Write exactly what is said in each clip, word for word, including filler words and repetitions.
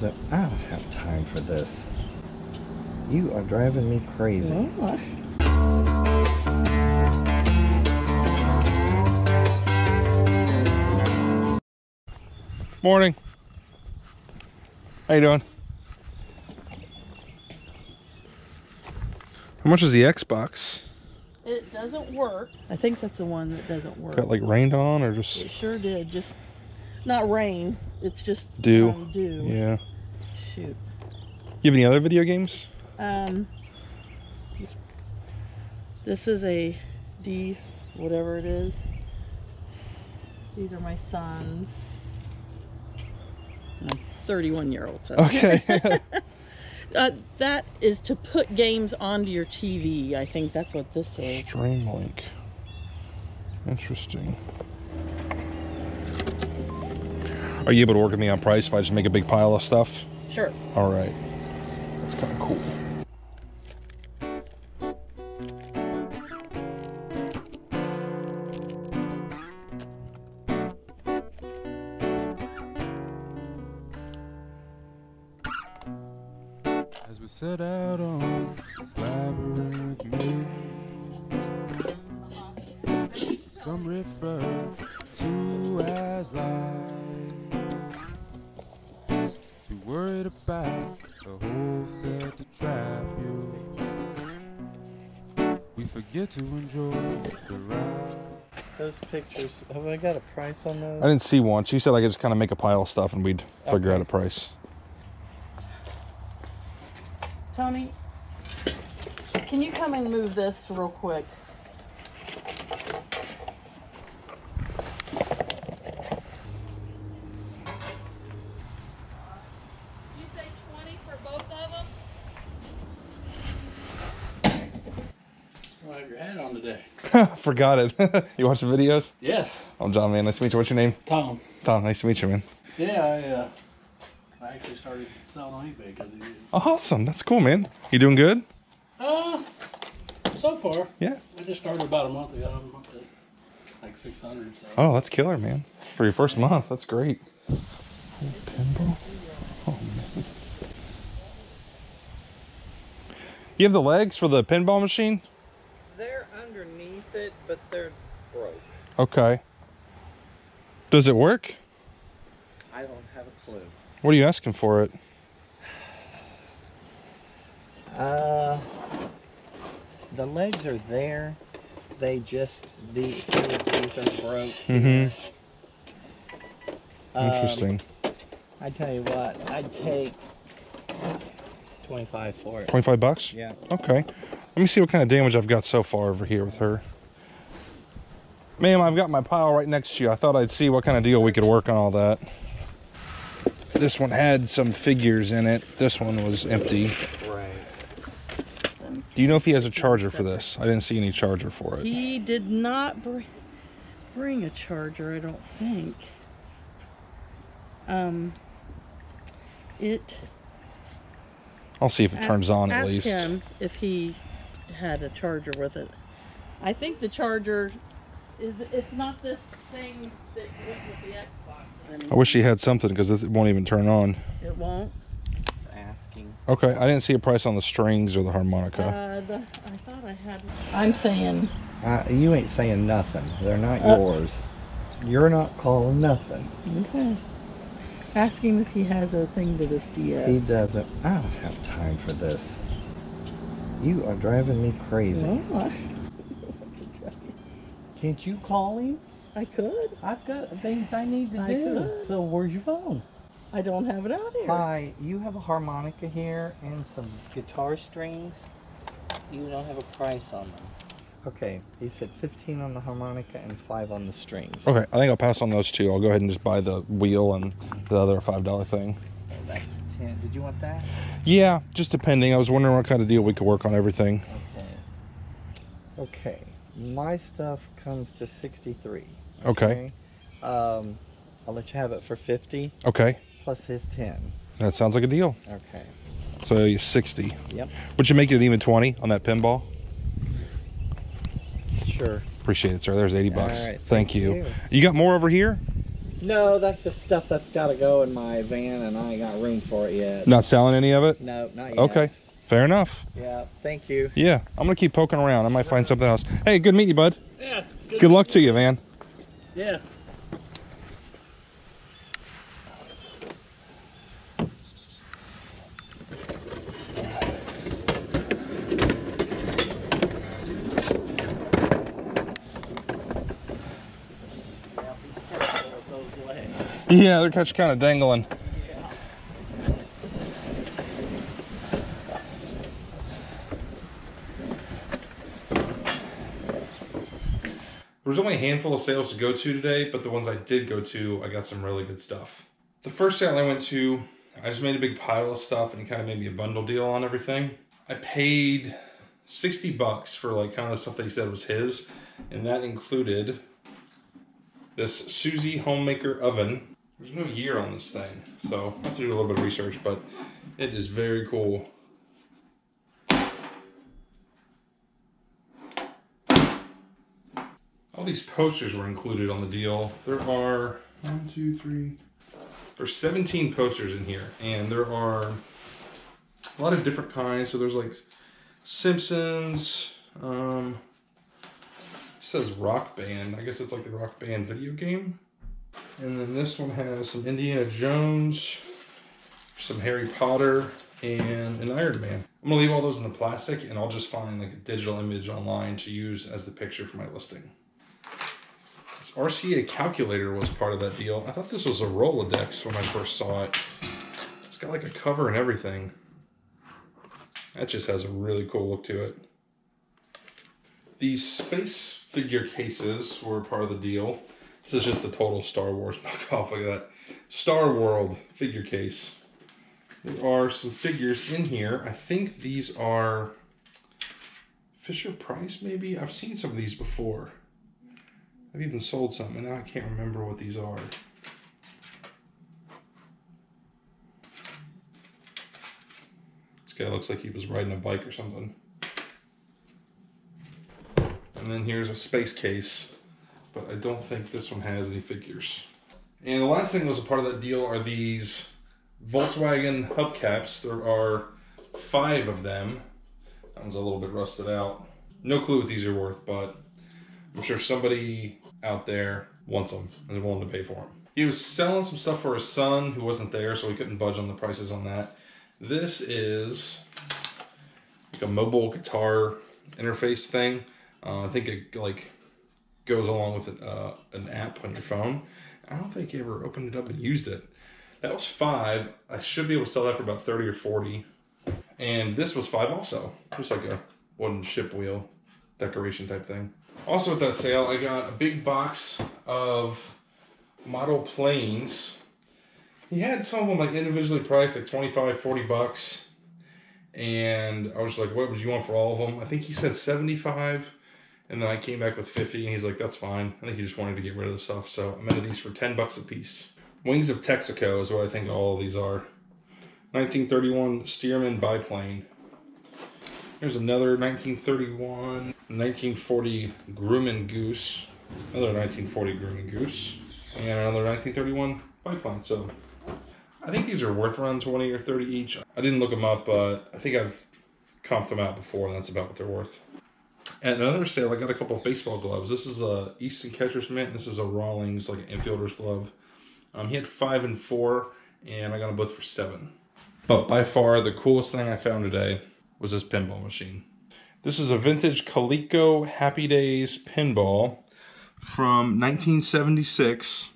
that I don't have time for this. You are driving me crazy. What? Morning. How you doing? How much is the Xbox? It doesn't work. I think that's the one that doesn't work. Got like rained on or just... It sure did. Just not rain. It's just... Dew. Um, dew. Yeah. Shoot. You have any other video games? Um, this is a D, whatever it is. These are my sons. I'm thirty-one year old. So. Okay. uh, that is to put games onto your T V. I think that's what this is. Stream link. Interesting. Are you able to work with me on price if I just make a big pile of stuff? Sure. All right. That's kind of cool. As we set out on this labyrinth maze, some refer to as lies. Too worried about the whole set to trap you. We forget to enjoy the ride. Those pictures, have I got a price on those? I didn't see one. She said I could just kind of make a pile of stuff and we'd okay. figure out a price. Tony, can you come and move this real quick? Did you say twenty for both of them? You have your hat on today. Forgot it. You watch the videos? Yes. I'm John, man. Nice to meet you. What's your name? Tom. Tom, nice to meet you, man. Yeah, I... Uh... I actually started selling on eBay because of you. Awesome. That's cool, man. You doing good? Uh, so far. Yeah. I just started about a month ago. I'm up to like six hundred. So. Oh, that's killer, man. For your first month. That's great. Oh, pinball. Oh, man. You have the legs for the pinball machine? They're underneath it, but they're broke. Okay. Does it work? I don't have a clue. What are you asking for it? Uh, the legs are there. They just, these, these are broke. Mm-hmm. Um, Interesting. I tell you what, I'd take twenty-five for it. twenty-five bucks? Yeah. Okay. Let me see what kind of damage I've got so far over here with her. Ma'am, I've got my pile right next to you. I thought I'd see what kind of deal we could work on all that. This one had some figures in it. This one was empty. Right. Do you know if he has a charger for this? I didn't see any charger for it. He did not br bring a charger, I don't think. Um, it... I'll see if it turns on at least. Ask him if he had a charger with it. I think the charger... Is, it's not this thing that went with the Xbox. I, mean, I wish he had something because it won't even turn on. It won't? Asking. Okay, I didn't see a price on the strings or the harmonica. Uh, the, I thought I had... I'm saying... Uh, you ain't saying nothing. They're not uh, yours. You're not calling nothing. Okay. Ask him if he has a thing to this D S. He doesn't. I don't have time for this. You are driving me crazy. What? Can't you call him? I could. I've got things I need to I do. Could. So where's your phone? I don't have it out here. Hi, you have a harmonica here and some guitar strings. You don't have a price on them. Okay, he said fifteen on the harmonica and five on the strings. Okay, I think I'll pass on those two. I'll go ahead and just buy the wheel and the other five dollar thing. Oh, that's ten. Did you want that? Yeah, just depending. I was wondering what kind of deal we could work on everything. Okay. Okay. My stuff comes to sixty-three. Okay. okay. Um, I'll let you have it for fifty. Okay. Plus his ten. That sounds like a deal. Okay. So sixty. Yep. Would you make it an even twenty on that pinball? Sure. Appreciate it, sir. There's eighty bucks. All right. Thank, Thank you. you. You got more over here? No, that's just stuff that's got to go in my van, and I ain't got room for it yet. Not selling any of it? No, not yet. Okay, fair enough. Yeah, thank you. Yeah, I'm going to keep poking around. I might find something else. Hey, good meeting you, bud. Yeah. Good, good luck to you, man. Yeah. Yeah, they're just kind of dangling. Yeah. There was only a handful of sales to go to today, but the ones I did go to, I got some really good stuff. The first sale I went to, I just made a big pile of stuff and it kind of made me a bundle deal on everything. I paid sixty bucks for like kind of the stuff that he said was his, and that included this Suzy Homemaker Oven. There's no year on this thing, so I have to do a little bit of research, but it is very cool. All these posters were included on the deal. There are one, two, three, there's seventeen posters in here, and there are a lot of different kinds. So there's like Simpsons, um, it says Rock Band. I guess it's like the Rock Band video game. And then this one has some Indiana Jones, some Harry Potter, and an Iron Man. I'm gonna leave all those in the plastic, and I'll just find like a digital image online to use as the picture for my listing. This R C A calculator was part of that deal. I thought this was a Rolodex when I first saw it. It's got like a cover and everything. That just has a really cool look to it. These space figure cases were part of the deal. This is just a total Star Wars knockoff. Look at that. Star World figure case. There are some figures in here. I think these are Fisher-Price, maybe? I've seen some of these before. I've even sold some, and now I can't remember what these are. This guy looks like he was riding a bike or something. And then here's a space case, but I don't think this one has any figures. And the last thing that was a part of that deal are these Volkswagen hubcaps. There are five of them. That one's a little bit rusted out. No clue what these are worth, but I'm sure somebody out there wants them and is willing to pay for them. He was selling some stuff for his son who wasn't there, so he couldn't budge on the prices on that. This is like a mobile guitar interface thing. Uh, I think it like goes along with it, uh, an app on your phone. I don't think you ever opened it up and used it. That was five. I should be able to sell that for about thirty or forty. And this was five also. Just like a wooden ship wheel decoration type thing. Also at that sale, I got a big box of model planes. He had some of them like individually priced, like twenty-five, forty bucks. And I was like, what would you want for all of them? I think he said seventy-five. And then I came back with fifty, and he's like, that's fine. I think he just wanted to get rid of the stuff, so I'm into these for ten bucks a piece. Wings of Texaco is what I think all of these are. nineteen thirty-one Stearman biplane. Here's another nineteen thirty-one. nineteen forty Grumman Goose. Another nineteen forty Grumman Goose. And another nineteen thirty-one biplane, so I think these are worth around twenty or thirty each. I didn't look them up, but I think I've comped them out before, and that's about what they're worth. At another sale, I got a couple of baseball gloves. This is a Easton catcher's mitt, and this is a Rawlings, like an infielder's glove. Um, he had five and four, and I got them both for seven. But by far, the coolest thing I found today was this pinball machine. This is a vintage Coleco Happy Days pinball from nineteen seventy-six,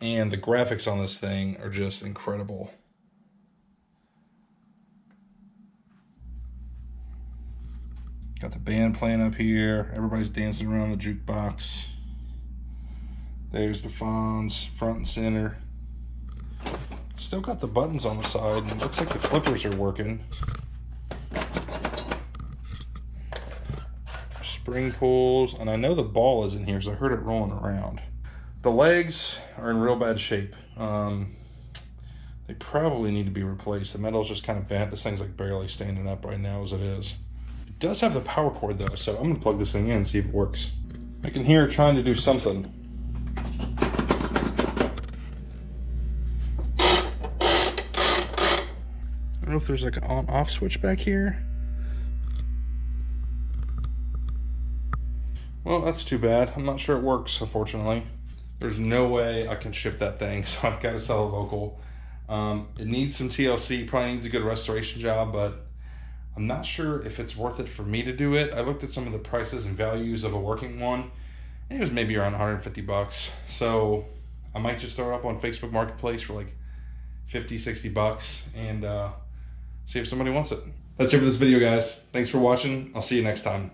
and the graphics on this thing are just incredible. Got the band playing up here. Everybody's dancing around the jukebox. There's the Fonz, front and center. Still got the buttons on the side, and it looks like the flippers are working. Spring pulls, and I know the ball is in here because I heard it rolling around. The legs are in real bad shape. Um, they probably need to be replaced. The metal's just kind of bent. This thing's like barely standing up right now as it is. Does have the power cord though, so I'm gonna plug this thing in and see if it works. I can hear it trying to do something. don't know if there's like an on-off switch back here. Well, that's too bad. I'm not sure it works, unfortunately. There's no way I can ship that thing, so I've got to sell a local. Um, it needs some T L C, probably needs a good restoration job, but I'm not sure if it's worth it for me to do it. I looked at some of the prices and values of a working one, and it was maybe around a hundred fifty bucks. So I might just throw it up on Facebook Marketplace for like fifty, sixty bucks and uh, see if somebody wants it. That's it for this video, guys. Thanks for watching. I'll see you next time.